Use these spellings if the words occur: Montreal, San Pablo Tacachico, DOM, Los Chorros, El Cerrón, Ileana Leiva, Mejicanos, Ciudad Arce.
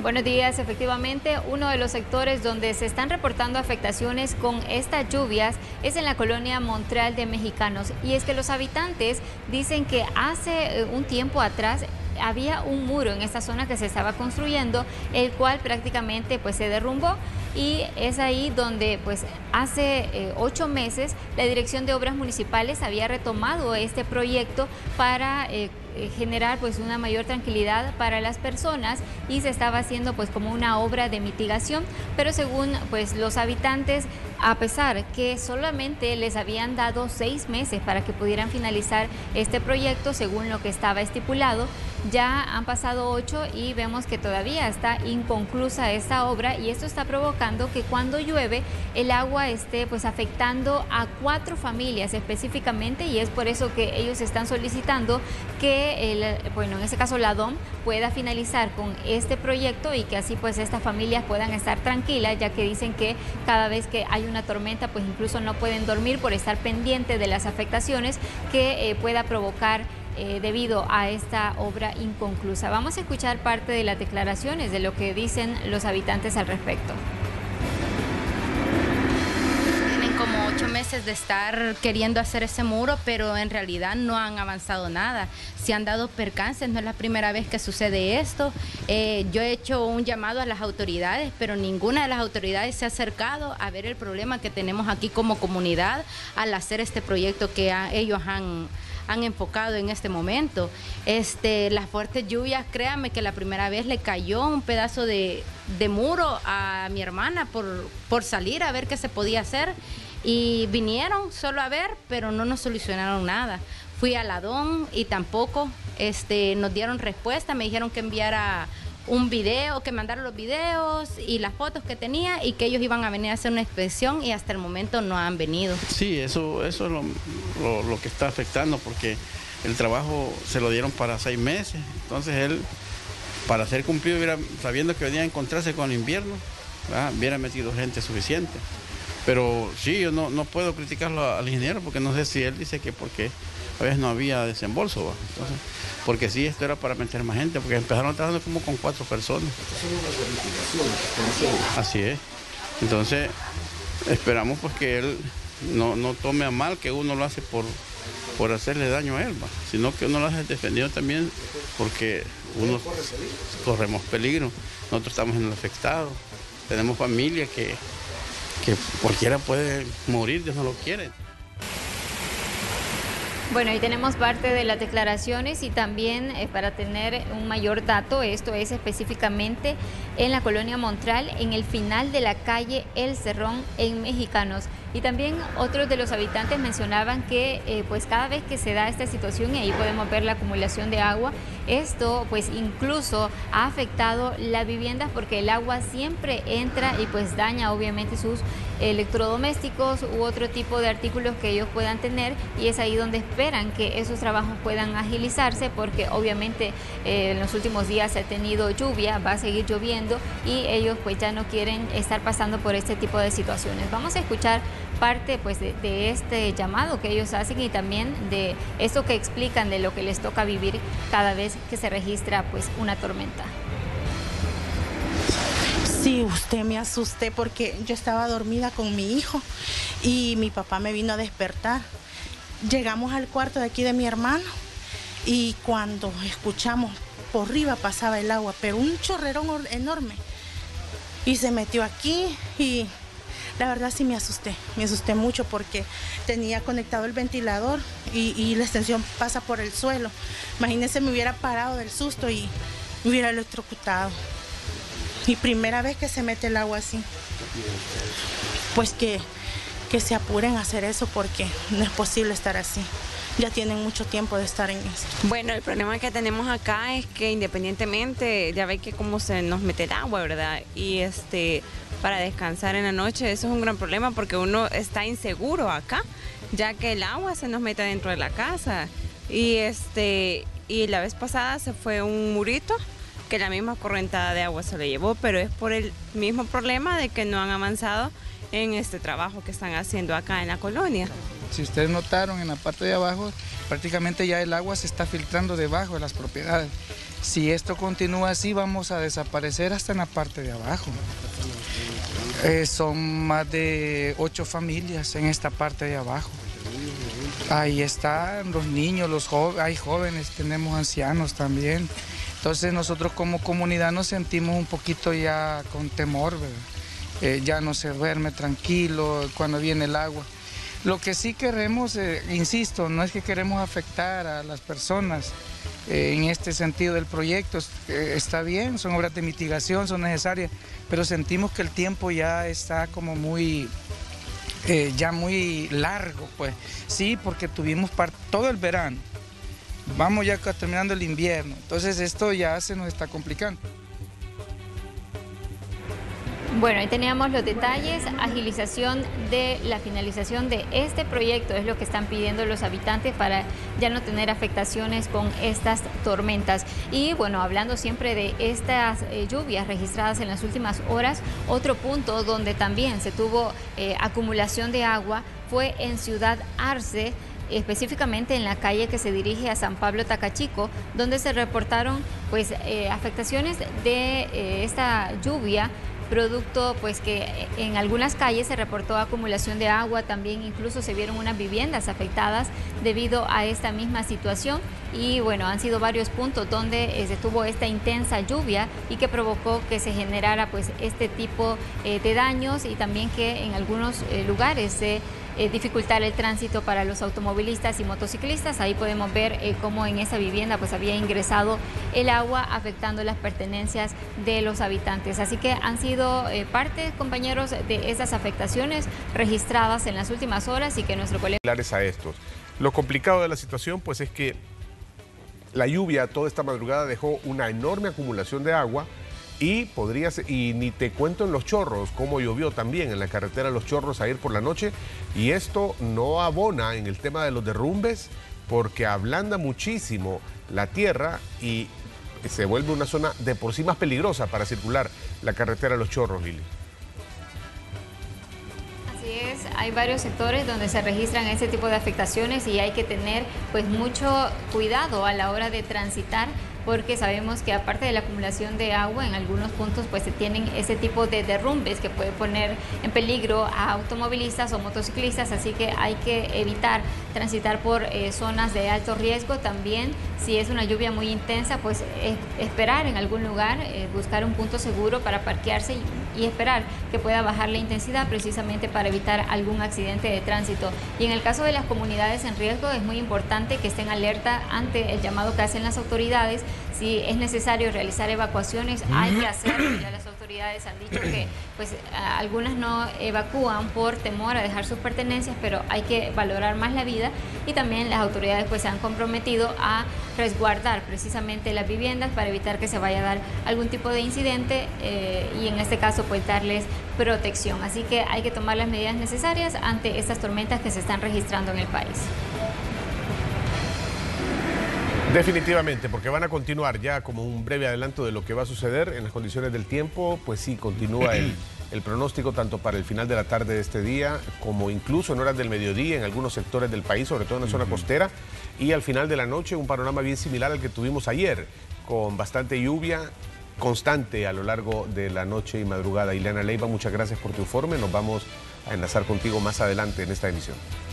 Buenos días. Efectivamente, uno de los sectores donde se están reportando afectaciones con estas lluvias es en la colonia Montreal de Mejicanos. Y es que los habitantes dicen que hace un tiempo atrás había un muro en esta zona que se estaba construyendo, el cual prácticamente pues se derrumbó, y es ahí donde pues hace 8 meses la Dirección de Obras Municipales había retomado este proyecto para generar pues una mayor tranquilidad para las personas, y se estaba haciendo pues como una obra de mitigación, pero según pues los habitantes, a pesar que solamente les habían dado 6 meses para que pudieran finalizar este proyecto según lo que estaba estipulado, ya han pasado 8 y vemos que todavía está inconclusa esta obra, y esto está provocando que cuando llueve el agua esté pues afectando a 4 familias específicamente, y es por eso que ellos están solicitando que en este caso la DOM pueda finalizar con este proyecto, y que así pues estas familias puedan estar tranquilas, ya que dicen que cada vez que hay una tormenta pues incluso no pueden dormir por estar pendiente de las afectaciones que pueda provocar debido a esta obra inconclusa. Vamos a escuchar parte de las declaraciones de lo que dicen los habitantes al respecto. Tienen como 8 meses de estar queriendo hacer ese muro, pero en realidad no han avanzado nada. Se han dado percances, no es la primera vez que sucede esto. Yo he hecho un llamado a las autoridades, pero ninguna de las autoridades se ha acercado a ver el problema que tenemos aquí como comunidad al hacer este proyecto que ellos han enfocado en este momento. Las fuertes lluvias, créanme que la primera vez le cayó un pedazo de muro a mi hermana por salir a ver qué se podía hacer, y vinieron solo a ver, pero no nos solucionaron nada. Fui a la DOM y tampoco nos dieron respuesta. Me dijeron que enviara un video, que mandara los videos y las fotos que tenía, y que ellos iban a venir a hacer una inspección, y hasta el momento no han venido. Sí, eso es lo que está afectando, porque el trabajo se lo dieron para 6 meses, entonces él, para ser cumplido, sabiendo que venía a encontrarse con el invierno, ¿verdad?, hubiera metido gente suficiente. Pero sí, yo no puedo criticarlo al ingeniero, porque no sé si él dice que porque a veces no había desembolso, ¿va? Entonces, porque sí, esto era para meter más gente, porque empezaron trabajando como con 4 personas. Así es. Entonces, esperamos pues que él no tome a mal que uno lo hace por hacerle daño a él, ¿va?, sino que uno lo hace defendido también, porque uno corremos peligro. Nosotros estamos en el afectado, tenemos familia que cualquiera puede morir, Dios no lo quiere. Bueno, y tenemos parte de las declaraciones, y también para tener un mayor dato, esto es específicamente en la colonia Montreal, en el final de la calle El Cerrón en Mejicanos. Y también otros de los habitantes mencionaban que pues cada vez que se da esta situación, y ahí podemos ver la acumulación de agua, esto pues incluso ha afectado las viviendas, porque el agua siempre entra y pues daña obviamente sus electrodomésticos u otro tipo de artículos que ellos puedan tener, y es ahí donde esperan que esos trabajos puedan agilizarse, porque obviamente en los últimos días se ha tenido lluvia, va a seguir lloviendo, y ellos pues ya no quieren estar pasando por este tipo de situaciones. Vamos a escuchar parte pues de este llamado que ellos hacen, y también de esto que explican de lo que les toca vivir cada vez que se registra pues una tormenta. Sí, usted me asusté, porque yo estaba dormida con mi hijo y mi papá me vino a despertar. Llegamos al cuarto de aquí de mi hermano, y cuando escuchamos, por arriba pasaba el agua, pero un chorrerón enorme, y se metió aquí, y la verdad sí me asusté mucho, porque tenía conectado el ventilador y la extensión pasa por el suelo. Imagínense, me hubiera parado del susto y me hubiera electrocutado. Mi primera vez que se mete el agua así. Pues que se apuren a hacer eso, porque no es posible estar así. Ya tienen mucho tiempo de estar en eso. Bueno, el problema que tenemos acá es que independientemente, ya ve que cómo se nos mete el agua, ¿verdad? Y para descansar en la noche, eso es un gran problema, porque uno está inseguro acá, ya que el agua se nos mete dentro de la casa. Y la vez pasada se fue un murito que la misma correntada de agua se lo llevó, pero es por el mismo problema de que no han avanzado en este trabajo que están haciendo acá en la colonia. Si ustedes notaron, en la parte de abajo prácticamente ya el agua se está filtrando debajo de las propiedades. Si esto continúa así, vamos a desaparecer hasta en la parte de abajo. Son más de 8 familias en esta parte de abajo. Ahí están los niños, hay jóvenes, tenemos ancianos también. Entonces nosotros como comunidad nos sentimos un poquito ya con temor, ¿verdad? Ya no se duerme tranquilo cuando viene el agua. Lo que sí queremos, insisto, no es que queremos afectar a las personas en este sentido del proyecto. Está bien, son obras de mitigación, son necesarias, pero sentimos que el tiempo ya está como muy, ya muy largo, pues. Sí, porque tuvimos todo el verano, vamos ya terminando el invierno, entonces esto ya se nos está complicando. Bueno, ahí teníamos los detalles, agilización de la finalización de este proyecto es lo que están pidiendo los habitantes para ya no tener afectaciones con estas tormentas. Y bueno, hablando siempre de estas lluvias registradas en las últimas horas, otro punto donde también se tuvo acumulación de agua fue en Ciudad Arce, específicamente en la calle que se dirige a San Pablo Tacachico, donde se reportaron pues afectaciones de esta lluvia, producto pues que en algunas calles se reportó acumulación de agua, también incluso se vieron unas viviendas afectadas debido a esta misma situación. Y bueno, han sido varios puntos donde se tuvo esta intensa lluvia y que provocó que se generara pues este tipo de daños, y también que en algunos lugares se dificultar el tránsito para los automovilistas y motociclistas. Ahí podemos ver cómo en esa vivienda pues había ingresado el agua afectando las pertenencias de los habitantes. Así que han sido parte, compañeros, de esas afectaciones registradas en las últimas horas y que nuestro colega... ...a estos. Lo complicado de la situación pues es que la lluvia toda esta madrugada dejó una enorme acumulación de agua. Y ni te cuento en Los Chorros, cómo llovió también en la carretera de Los Chorros ayer por la noche. Y esto no abona en el tema de los derrumbes porque ablanda muchísimo la tierra y se vuelve una zona de por sí más peligrosa para circular la carretera de Los Chorros, Lili. Hay varios sectores donde se registran este tipo de afectaciones y hay que tener pues mucho cuidado a la hora de transitar, porque sabemos que aparte de la acumulación de agua en algunos puntos pues se tienen ese tipo de derrumbes que puede poner en peligro a automovilistas o motociclistas, así que hay que evitar transitar por zonas de alto riesgo. También si es una lluvia muy intensa pues esperar en algún lugar, buscar un punto seguro para parquearse y esperar que pueda bajar la intensidad precisamente para evitar algún accidente de tránsito. Y en el caso de las comunidades en riesgo es muy importante que estén alerta ante el llamado que hacen las autoridades. Si es necesario realizar evacuaciones, hay que hacerlo. Ya las autoridades han dicho que pues algunas no evacúan por temor a dejar sus pertenencias, pero hay que valorar más la vida, y también las autoridades pues se han comprometido a resguardar precisamente las viviendas para evitar que se vaya a dar algún tipo de incidente y en este caso pues darles protección. Así que hay que tomar las medidas necesarias ante estas tormentas que se están registrando en el país. Definitivamente, porque van a continuar. Ya como un breve adelanto de lo que va a suceder en las condiciones del tiempo, pues sí, continúa el pronóstico tanto para el final de la tarde de este día como incluso en horas del mediodía en algunos sectores del país, sobre todo en la zona costera, y al final de la noche un panorama bien similar al que tuvimos ayer, con bastante lluvia constante a lo largo de la noche y madrugada. Ileana Leiva, muchas gracias por tu informe. Nos vamos a enlazar contigo más adelante en esta emisión.